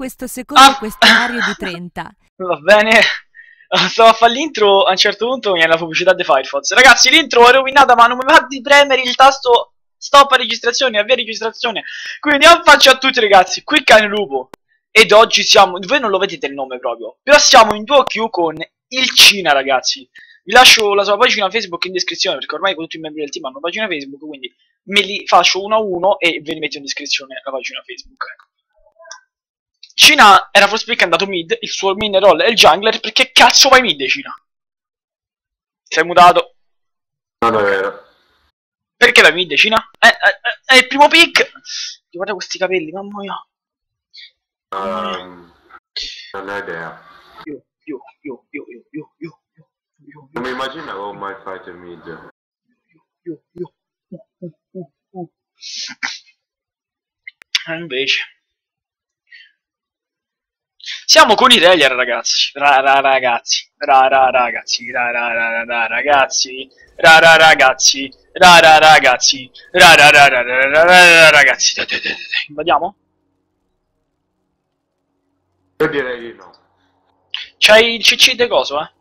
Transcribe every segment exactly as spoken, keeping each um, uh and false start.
questo secondo ah. questionario di trenta. Va bene. Stavo a fare l'intro, a un certo punto mi è la pubblicità di Firefox. Ragazzi, l'intro è rovinata, ma non mi va di premere il tasto stop a registrazione, avvia registrazione. Quindi un faccio a tutti ragazzi, qui Canelupo. Ed oggi siamo, voi non lo vedete il nome proprio, però siamo in duo Q con il Cina ragazzi. Vi lascio la sua pagina Facebook in descrizione, perché ormai tutti i membri del team hanno pagina Facebook, quindi me li faccio uno a uno e ve li metto in descrizione la pagina Facebook, ecco. Cina era forse perché è andato mid, il suo mid roll è il jungler, perché cazzo vai mid Cina? Sei mutato. Non è vero. Perché vai mid Cina? È, è, è il primo pick! Guarda questi capelli, mamma mia. Um, non ho idea. Io, io, io, io, io, io, io, io, io. Non mi immaginavo mai fighter mid. Io, io, io, io, io, io, io. E invece... siamo con i Relier ragazzi, ra ra ragazzi, ra ra ragazzi, ra ra ra ra ragazzi, ra ra ragazzi, ra ra ragazzi, ra ra ra ra ra ra ragazzi. Vediamo? Io direi di no. C'hai il C C di coso, eh?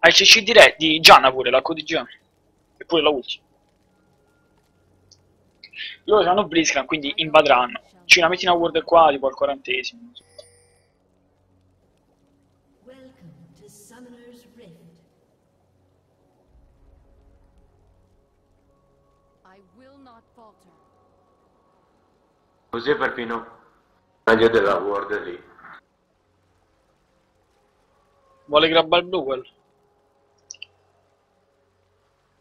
Hai il C C di re di Gianna pure, la co di Gianna. E pure la ultima. Loro hanno Blitzcrank, quindi invadranno. Cina, metti una ward qua, tipo al quarantesimo. Così è perfino meglio della ward lì. Vuole grabbare il blu quello?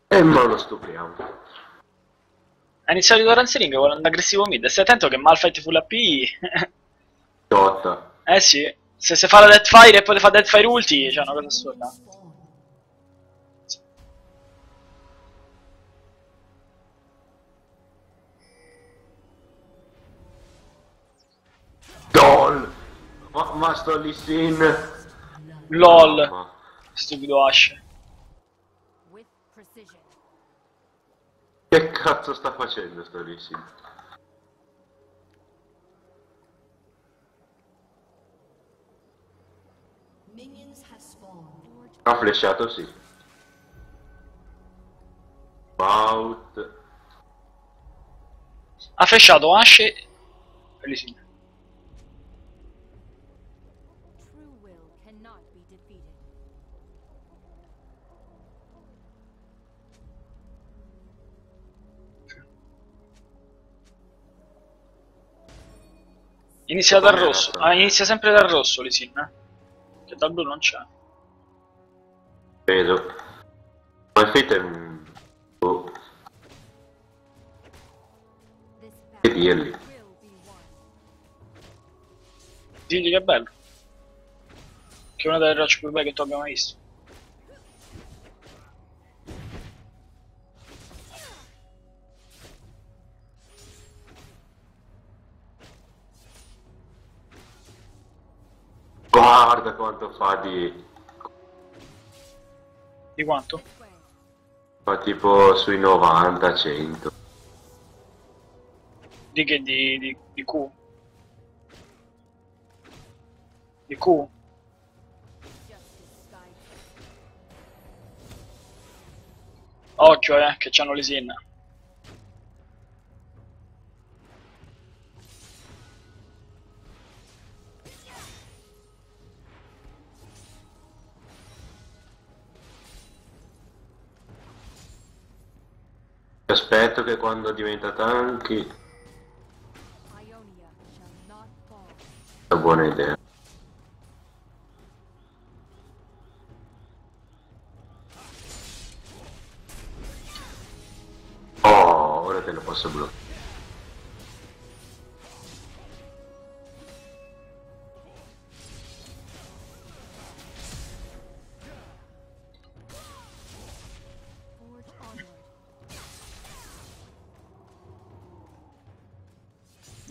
E ma lo stupiamo. Ha iniziato il Doran's Ring con un aggressivo mid. Stai attento che Malphite full A P. Totta. Eh sì. Se si fa la Death fire e poi le fa Death fire ulti, c'è cioè una cosa assurda. LOL. Ma, ma sto lì sin. LOL. Mamma. Stupido Ashe. Che cazzo sta facendo sto lì sin? Ha flashato sì. Bout. Ha flashato Ashe e lì sin. Inizia dal rosso, ah, inizia sempre dal rosso Lee Sin, eh? Che dal blu non c'è. Vedo. Malphite è un... oh. Che dirgli? Digli che è bello. Che è una delle rocce più belle che tu abbia mai visto. Guarda quanto fa di... di quanto? Fa tipo sui novanta cento. Di che? Di, di, di Q? Di Q? Occhio eh, che c'hanno le Sin. Aspetto che quando diventa tanky è una buona idea. Oh, ora te lo posso bloccare.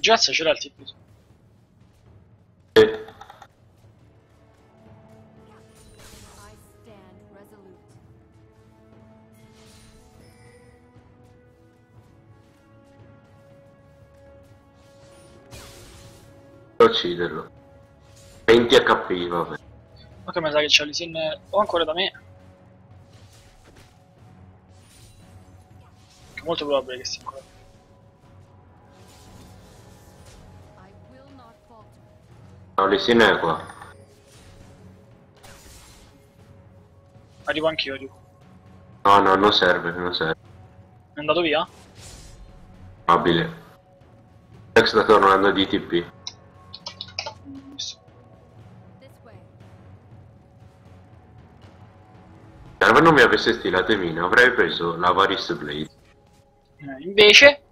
Jax c'era il tipo. Sì. per ucciderlo. Venti H P, vabbè. Ok, ma sa che c'è Lee Sin o ancora da me. È molto probabile che sia ancora. No, Lee Sin è qua. Arrivo anch'io, arrivo. No, no, non serve, non serve. È andato via? Probabile. Jax sta tornando di T P. Se non mi avesse stilato mine avrei preso la Varis Blade. Eh, invece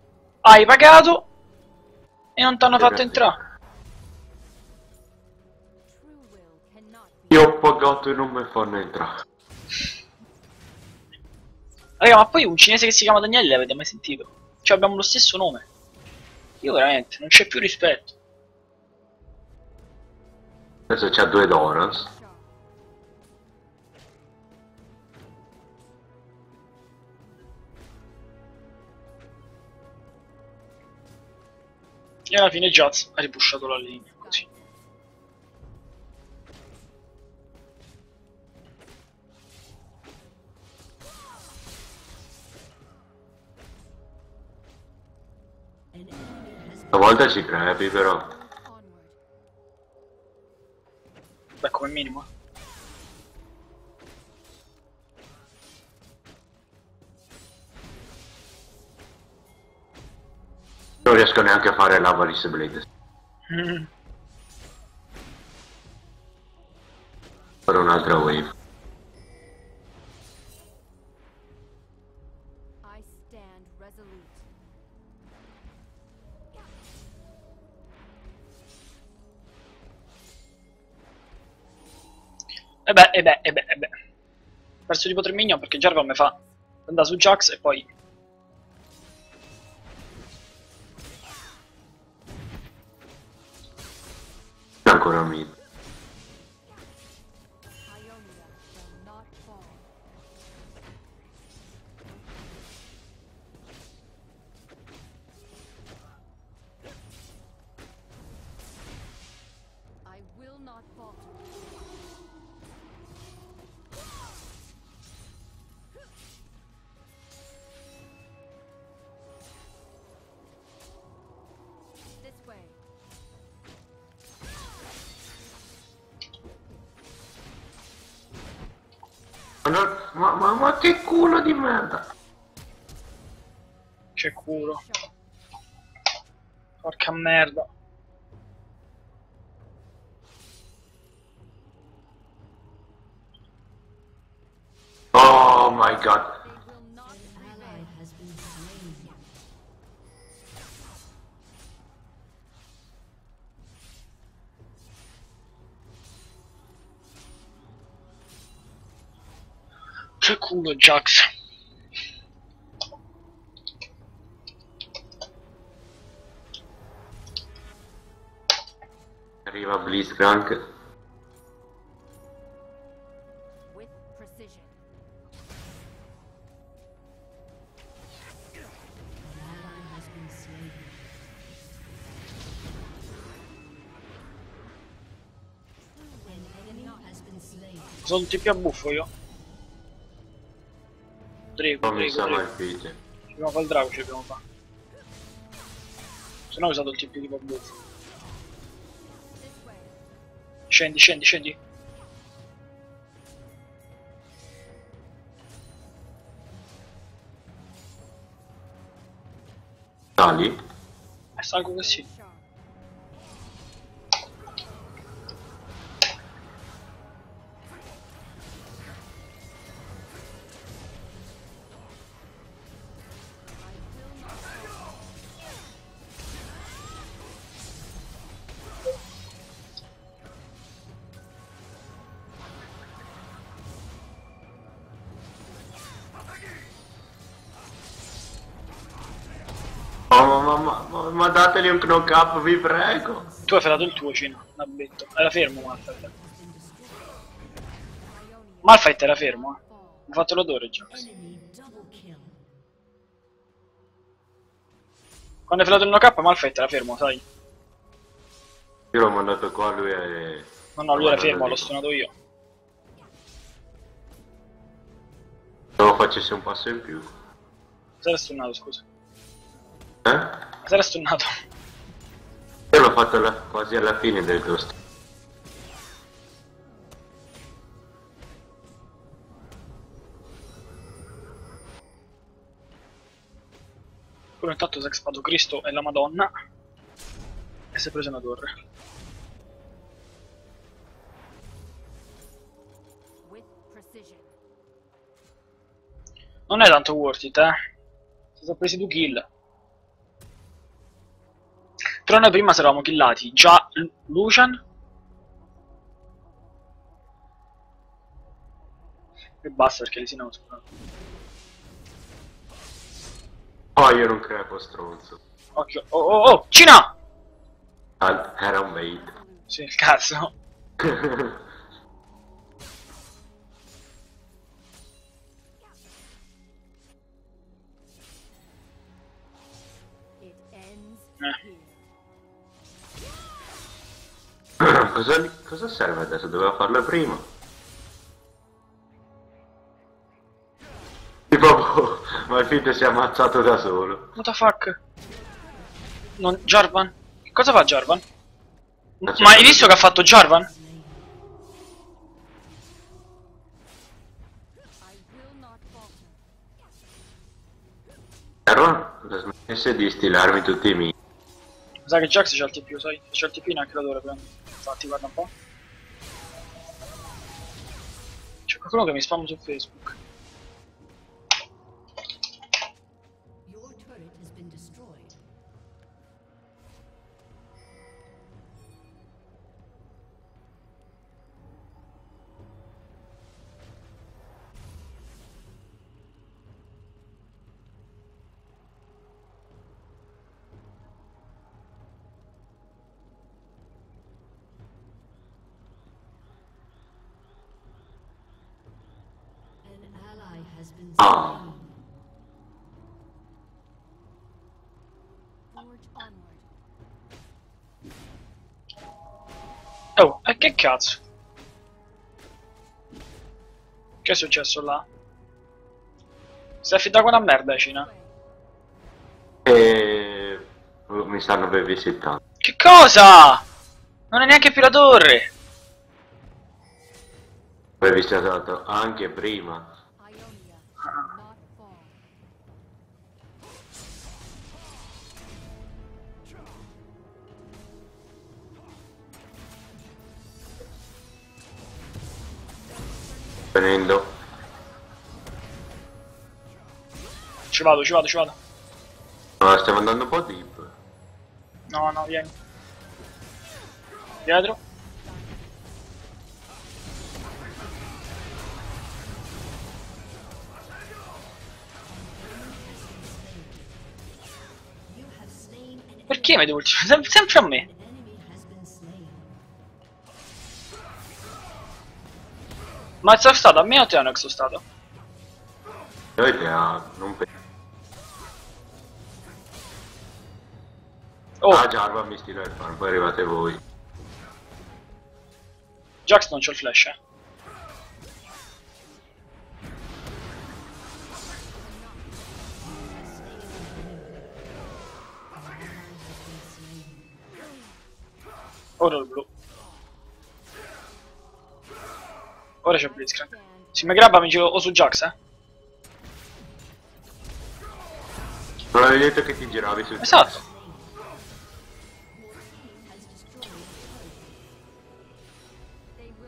hai pagato e non ti hanno fatto entrare. Io ho pagato e non mi fanno entrare. Raga, ma poi un cinese che si chiama Daniele l'avete mai sentito? Cioè abbiamo lo stesso nome. Io veramente non c'è più rispetto. Adesso c'ha due Doran's. E alla fine Jax ha ripusciato la linea, così. Stavolta ci crepi però. Beh, come minimo. Non riesco neanche a fare la Varis Blade. Mm. Farò un'altra wave. I stand resolute. E beh, e beh, e beh, e beh. Perso tipo tre minion perché Jarvan mi fa andare su Jax e poi... ancora mid. I will not fall. This way. Ma, ma, ma che culo di merda! Che culo! Porca merda! Oh my god! Che culo Jax. Arriva Blitzcrank. Sono un tipo a buffo io. Prego, non prego, mi prego. Ci dobbiamo fare il drago, ci dobbiamo fare. Se no ho usato il T P di buffo. Scendi, scendi, scendi. Sali? Eh, salgo così. Ma, ma, ma, ma dateli un knock up, vi prego. Tu hai ferrato il tuo Cino, l'abbetto. Era fermo Malphite. Malphite era fermo, eh. Ho fatto l'odore già. Quando hai ferrato il knock up Malphite era fermo, sai. Io l'ho mandato qua, lui è... No, no, lui era fermo, l'ho suonato io. Se lo facessi un passo in più. Sarà stunnato, scusa. Eh? Sarà stunnato. Io l'ho fatto alla... quasi alla fine del ghost. Però intanto si è expato Cristo e la Madonna. E si è presa una torre. Non è tanto worth it, eh. Si sono presi due kill. Però noi prima eravamo killati già Lucian e basta, perché lì si non spara. Oh, io non crepo, stronzo. Occhio. Oh oh oh, Cina! Ah, era un bait. Sì, il cazzo. Eh. cosa, cosa serve adesso? Doveva farlo prima. Tipo, Malphite si è ammazzato da solo. What the fuck? Non, Jarvan? Che cosa fa Jarvan? Ma hai visto che ha fatto Jarvan? Jarvan ha smesso di stilarmi tutti i miei. Sai che Jax c'ha il T P, sai? C'ha il T P neanche la dovrebbe. Infatti guarda un po'. C'è qualcuno che mi spamma su Facebook. Oh. Oh, e che cazzo? Che è successo là? Si è affidata con una merda, Cina. E... mi stanno per visitare. Che cosa? Non è neanche più la torre. Poi visitato anche prima. Venendo. Ci vado, ci vado, ci vado. No, stiamo andando un po' deep. No, no, vieni. Dietro. Perché mi devo uccidere? Sem sempre a me. Ma è stato a me o te hanno exostato? Io te ha... non penso. Oh. Ah, Jarvan mi stila il farm, poi arrivate voi. Jax non c'ho il flash, eh. Ora il blu. Ora c'è Blitzcrank. Se mi grabba mi giro o su Jax, eh? Non avevi detto che ti giravi su Jax. Esatto.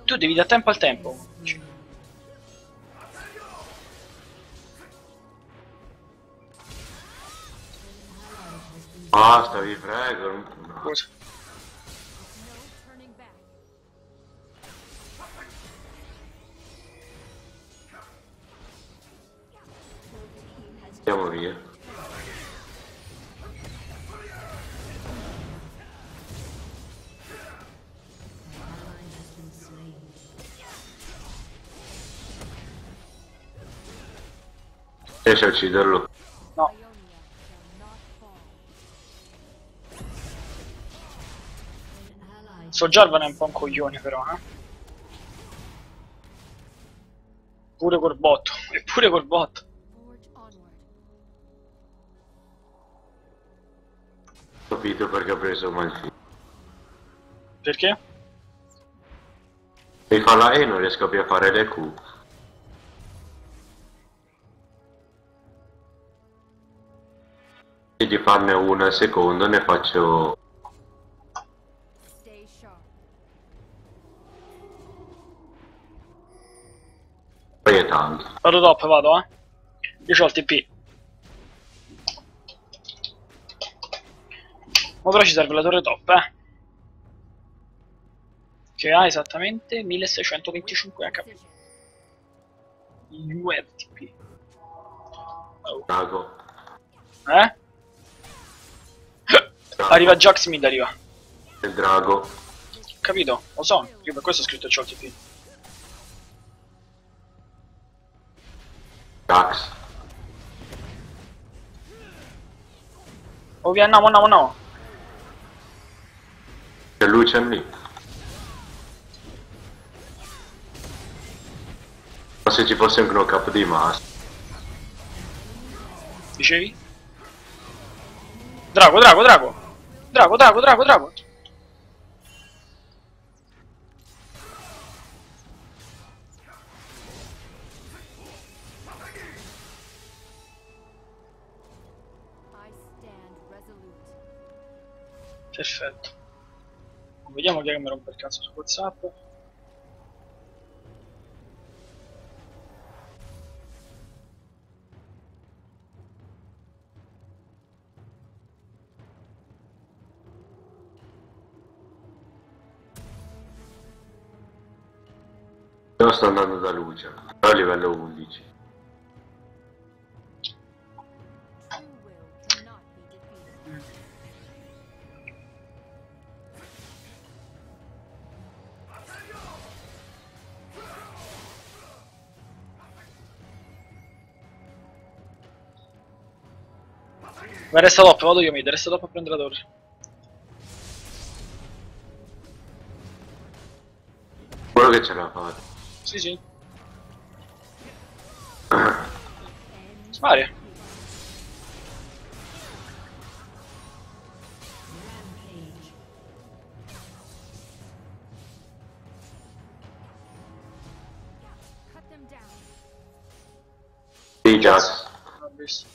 Tu devi da tempo al tempo. Basta, vi prego. No. Cosa? Andiamo via. Riesci a ucciderlo? No. So Jarvan è un po' un coglione però, eh. Pure col botto, eppure col botto. Ho capito perché ho preso Malphite. Perché? Mi fa la E e non riesco più a fare le Q. E di farne una al secondo ne faccio... Tanto. Vado top, vado eh. Io c'ho il T P. Ma però ci serve la torre top, eh. Che ha esattamente milleseicentoventicinque H P. due T P. Oh. Drago. Eh? Drago. Arriva Jax mid, arriva. Il drago. Capito, lo so. Io per questo ho scritto c'ho il T P. Jax. Oh via, andiamo, andiamo, andiamo. C'è Lucian lì. Ma se ci fosse un knock up di Mas. Dicevi? Drago, drago, drago. Drago, drago, drago, drago. Perfetto. Vediamo chi è che mi rompe il cazzo su WhatsApp. Io sto andando da Lucia, però a livello undici. Ma resta top, vado io mid, resta top a prendere la torre. Quello che ce l'ha fatta. Sì, sì. Spari. Sì, già. L'ho visto.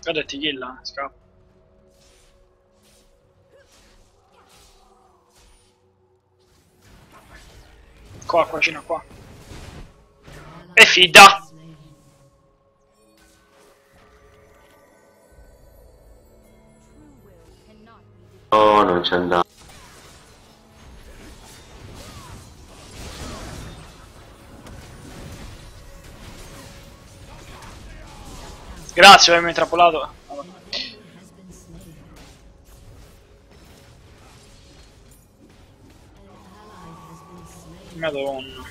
Guarda ti killa, scappa. Qua, qua, vicino qua. E fida! Oh, non c'è andato. Grazie per avermi intrappolato. Madonna.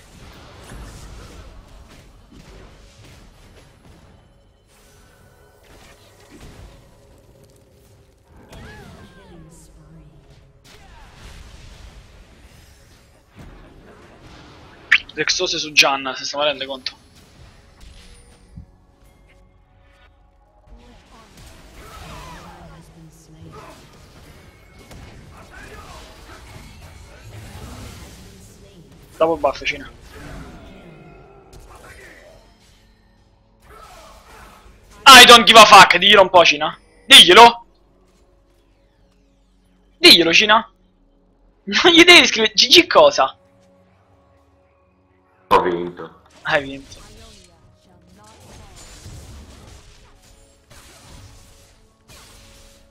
Rexose su Janna, se stiamo rendendo conto. Double buff, Cina. I don't give a fuck, diglielo un po', Cina. Diglielo! Diglielo, Cina. Non gli devi scrivere... G G cosa? Ho vinto. Hai vinto.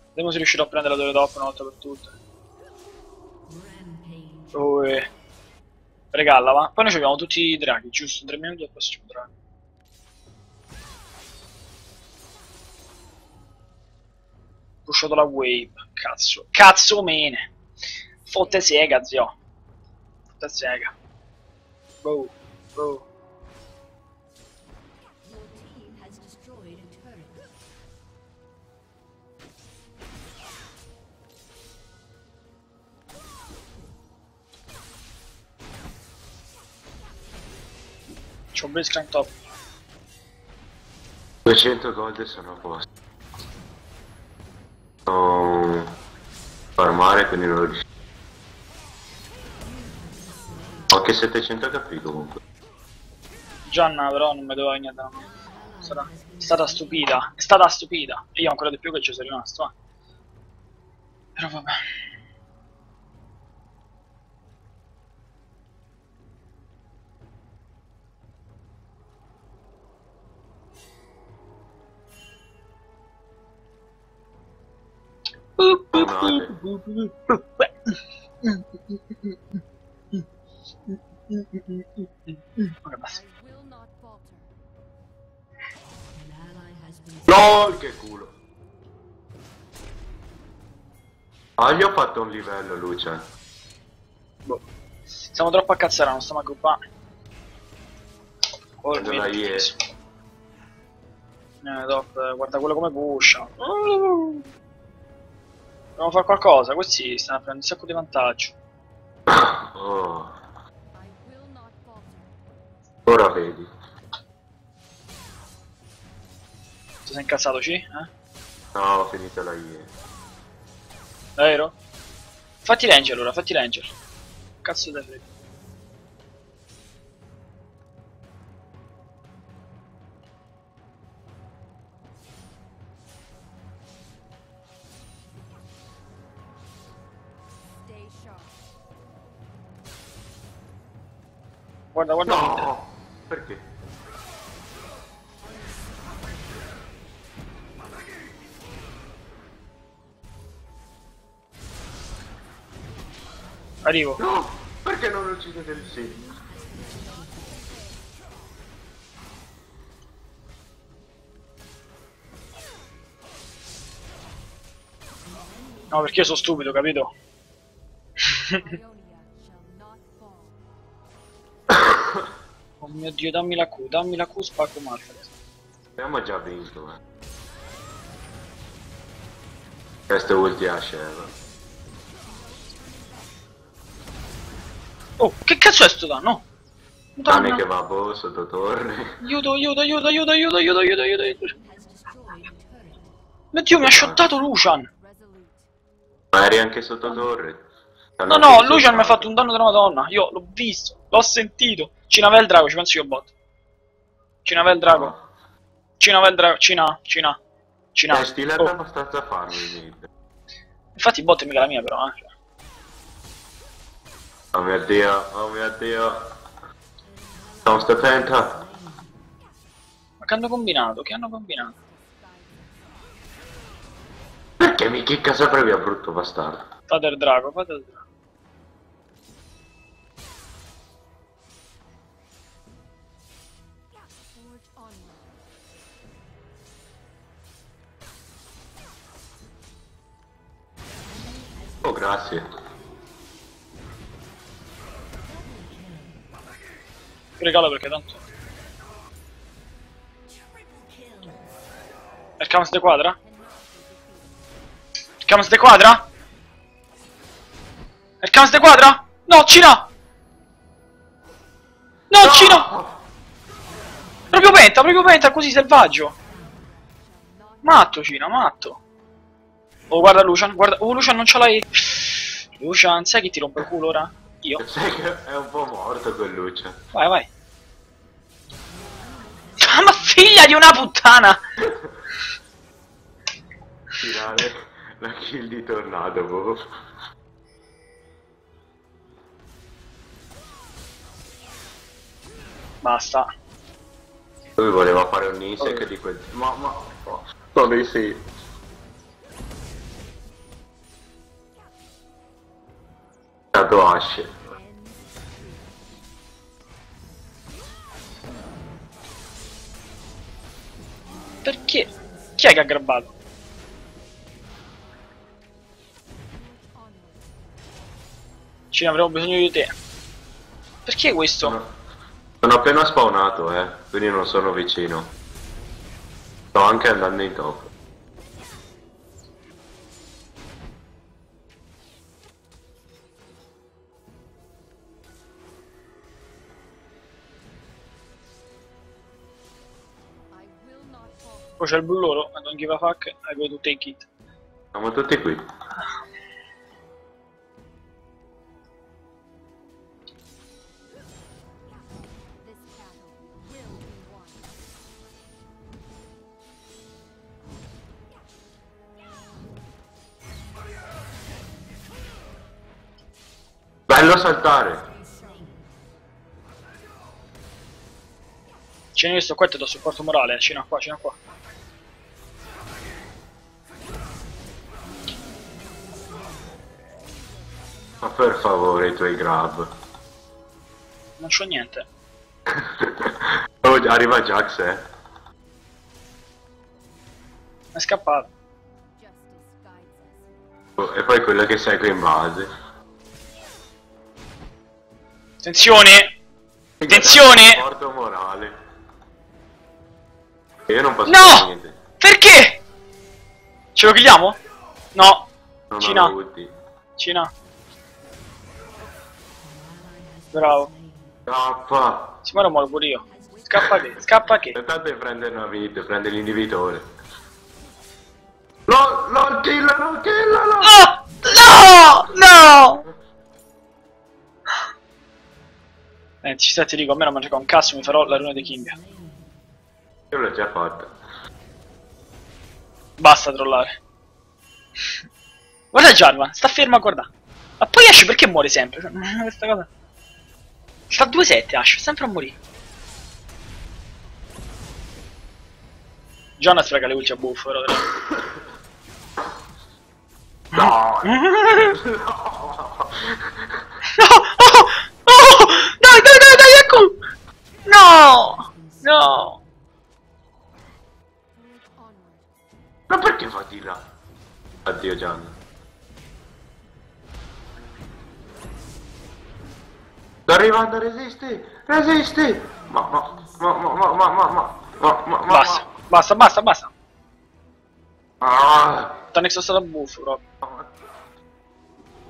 Vediamo se riuscirò a prendere la torre top una volta per tutte. Uè. Regalla, va. Poi noi abbiamo tutti i draghi, giusto? tre minuti e poi ci draghi. Pushato la wave. Cazzo. Cazzo mene. Fotte sega, zio. Fotte sega. Boh. Boh. C'ho un Blitzcrank top. duecento gold sono a posto. Sono farmare, quindi non lo riuscirò. Ho anche settecento H P comunque. Gianna però non mi doveva niente da me. Sarà... È stata stupida, è stata stupida. E io ancora di più che ci sono rimasto, eh. Però vabbè. Ok, basta. LOL, che culo. Ah, gli ho fatto un livello, Lucian. Boh. Siamo troppo a cazzare, non stiamo a gruppare. Oh, non hai eh, top, guarda quello come pusha. Uh. Dobbiamo fare qualcosa, questi stanno prendendo un sacco di vantaggio. Oh. Ora vedi. Ti sei incazzato, C? Eh? No, ho finito la I E. Davvero? Fatti ranger allora, fatti ranger. Cazzo da freddo. Guarda, guarda. No! Perché? Arrivo. No! Perché non uccidete il segno? No, perché io sono stupido, capito? Oh mio Dio, dammi la Q, dammi la Q, spacco Malphite. Abbiamo già vinto, eh. Questo è ulti Ashe, eh. Oh, che cazzo è sto danno? Danni che va boh, sotto torni. Aiuto, aiuto, aiuto, aiuto, aiuto, aiuto, aiuto, aiuto, aiuto. Mio Dio, mi ha shottato Lucian. Ma eri anche sotto torre. No, no, Lucian mi ha fatto un danno della madonna. Io l'ho visto, l'ho sentito. Cina va il drago, ci penso io bot. Cina va il drago. Cina va il drago, Cina, Cina, Cina. Questi la stanno abbastanza farmi, niente. Infatti bot è mica la mia però, eh. Oh mio Dio, oh mio Dio. Sono stupendo. Ma che hanno combinato? Che hanno combinato? Perché mi chicca sempre via, brutto bastardo. Fate il drago, fate il drago. Oh, grazie. Regalo perché tanto il camas de quadra? Il camas de quadra? Il camas de quadra? No, Cina! No, no! Cina! Proprio penta, proprio penta così selvaggio. Matto Cina, matto. Oh guarda Lucian, guarda. Oh Lucian non c'ha la E. Lucian, sai chi ti rompe il culo ora? Io. Sai che è un po' morto quel Lucian. Vai, vai. Ma figlia di una puttana! Tirare la kill di tornado, boh. Basta. Lui voleva fare un insec oh. Di quel... Ma, ma... Oh. Vabbè, sì. Ashe. Perché? Chi è che ha grabbato? Ci avremo bisogno di te. Perché questo? Sono, sono appena spawnato, eh, quindi non sono vicino. Sto anche andando in top. Poi c'è il blue loro, I don't give a fuck, I go to take it. Siamo tutti qui. Bello saltare. Cioè io sto qua e ti do supporto morale, cena qua, cena qua. Ma per favore i tuoi grab. Non c'ho niente. Arriva Jax, eh. È scappato. Oh, e poi quello che segue in base. Attenzione! Attenzione! Supporto morale. Io non posso fare niente. Perché? Ce lo chiudiamo? No. Non Cina. Cina. Bravo. Scappa. Sì, ma lo muovo pure io. Scappa che? Scappa che? Intanto di prendere una vita, prende l'individore. No, no, killa, no, killa, no. No, no, no. Eh, ci sta, ti dico, a me non manca un cazzo, mi farò la runa di Kinga. Io l'ho già fatta. Basta trollare. Guarda Jarvan, sta ferma a guardare. Ma poi Ashe perché muore sempre? Questa cosa. Sta a due sette Ashe, sempre a morire. Gianna sfrega le ulti a buffo, però. No. No. No. Oh, oh. Dai, dai, dai, dai, ecco. No. No. Ma perché va di là? Addio Gianni. Sto arrivando, resisti! Resisti! Ma ma ma ma ma ma ma ma ma ma ma Basta, basta, basta, basta! Ah. Tanto sono stato buffo proprio.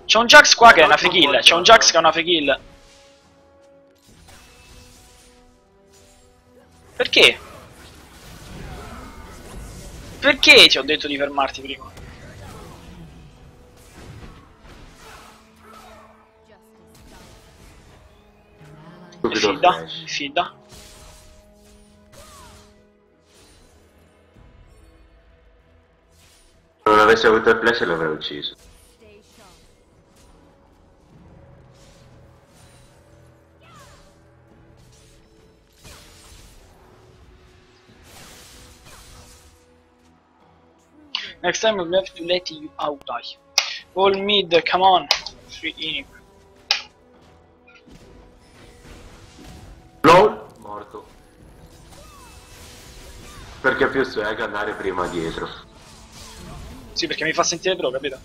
C'è un Jax qua che è una free kill, c'è un Jax che è una free kill. Perché? Perché ti ho detto di fermarti prima? Fida, fida. Se non avessi avuto il flash l'avrei ucciso. Next time we have to let you out, die. All mid, come on. Free inib. LOL, morto. Perché è più swag andare prima dietro. Sì, perché mi fa sentire pro, capito?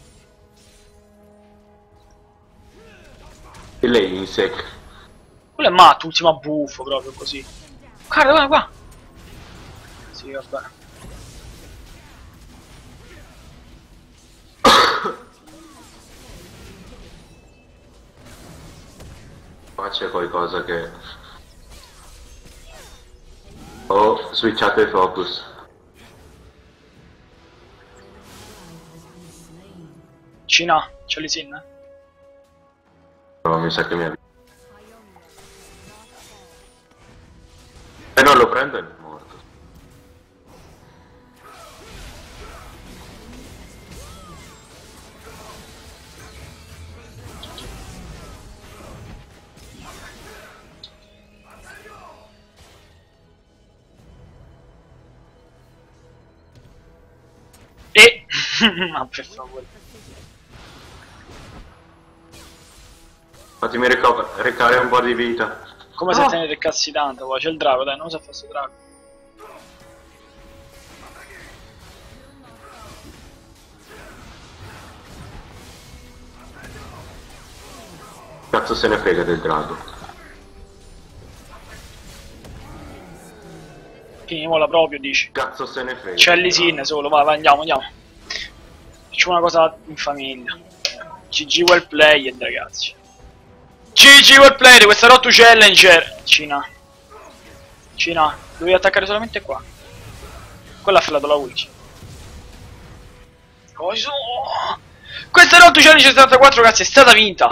E lei insec. Quello è matto, ultimo buffo proprio così. Guarda, guarda qua. Sì, va bene. Qua c'è qualcosa che... Oh, switchate il focus. Cina, c'è Lee Sin, eh? No, mi sa che mi ha... Se non lo prendo è morto. E... Ma per favore. Fatemi recare un po' di vita. Come se oh. te ne recassi tanto, c'è il drago, dai, non usa questo drago. Cazzo se ne frega del drago. La proprio dici cazzo se ne frega, c'è Lee Sin solo, va, va, andiamo, andiamo, facciamo una cosa in famiglia. G G well played ragazzi, G G well played questa rotto challenger. Cina, Cina, devi attaccare solamente qua. Quella fa la della Witch. Cosa? Questa notte centosettantaquattro, ragazzi, è stata vinta.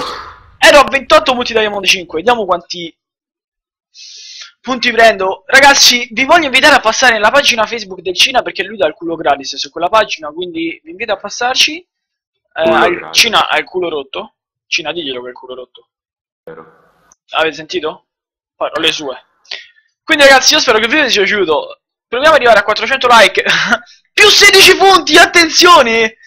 Ero a ventotto punti da Diamond cinque. Vediamo quanti punti prendo. Ragazzi, vi voglio invitare a passare nella pagina Facebook del Cina, perché lui dà il culo gratis su quella pagina, quindi vi invito a passarci. Eh, Cina ha il culo rotto. Cina, diglielo che ha il culo rotto. Avete sentito? Parole sue. Quindi ragazzi, io spero che il video vi sia piaciuto. Proviamo ad arrivare a quattrocento like. Più sedici punti, attenzione!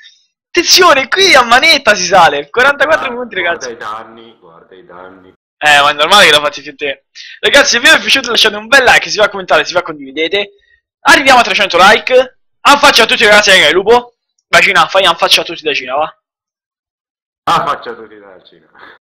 Attenzione, qui a manetta si sale. quarantaquattro ah, punti, ragazzi. Guarda i danni, guarda i danni. Eh, ma è normale che la fatti più te. Ragazzi, se il video vi è piaciuto lasciate un bel like, si va a commentare, si va a condividete. Arriviamo a trecento like. Un faccia a tutti ragazzi, da Canelupo. Vai Cina, fai un faccia a tutti da Cina, va? Ah, faccia a tutti da Cina.